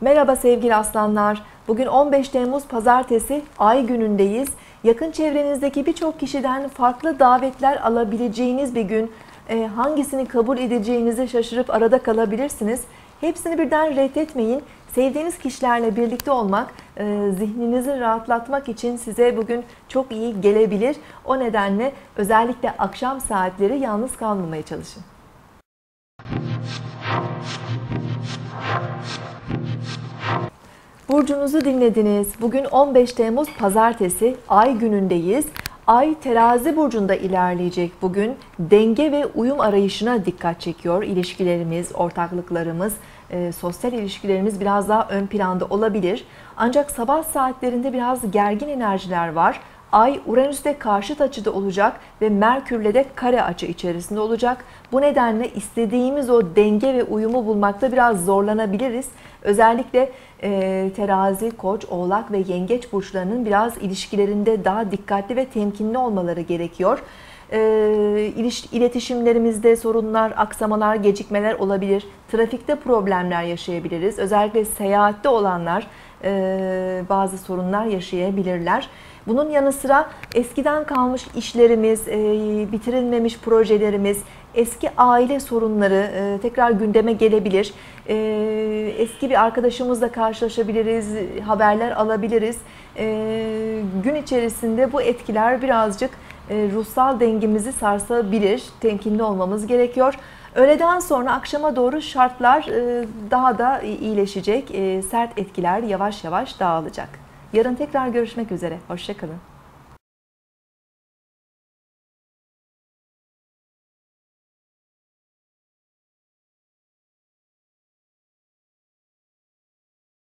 Merhaba sevgili aslanlar. Bugün 15 Temmuz Pazartesi ay günündeyiz. Yakın çevrenizdeki birçok kişiden farklı davetler alabileceğiniz bir gün. Hangisini kabul edeceğinize şaşırıp arada kalabilirsiniz. Hepsini birden reddetmeyin. Sevdiğiniz kişilerle birlikte olmak, zihninizi rahatlatmak için size bugün çok iyi gelebilir. O nedenle özellikle akşam saatleri yalnız kalmamaya çalışın. Burcunuzu dinlediniz. Bugün 15 Temmuz Pazartesi ay günündeyiz. Ay Terazi burcunda ilerleyecek bugün. Denge ve uyum arayışına dikkat çekiyor. İlişkilerimiz, ortaklıklarımız, sosyal ilişkilerimiz biraz daha ön planda olabilir. Ancak sabah saatlerinde biraz gergin enerjiler var. Ay Uranüs'te karşıt açıda olacak ve Merkür'le de kare açı içerisinde olacak. Bu nedenle istediğimiz o denge ve uyumu bulmakta biraz zorlanabiliriz. Özellikle terazi, koç, oğlak ve yengeç burçlarının biraz ilişkilerinde daha dikkatli ve temkinli olmaları gerekiyor. İletişimlerimizde sorunlar, aksamalar, gecikmeler olabilir. Trafikte problemler yaşayabiliriz. Özellikle seyahatte olanlar bazı sorunlar yaşayabilirler. Bunun yanı sıra eskiden kalmış işlerimiz, bitirilmemiş projelerimiz, eski aile sorunları tekrar gündeme gelebilir. Eski bir arkadaşımızla karşılaşabiliriz, haberler alabiliriz. Gün içerisinde bu etkiler birazcık ruhsal dengemizi sarsabilir. Temkinli olmamız gerekiyor. Öğleden sonra akşama doğru şartlar daha da iyileşecek. Sert etkiler yavaş yavaş dağılacak. Yarın tekrar görüşmek üzere. Hoşça kalın.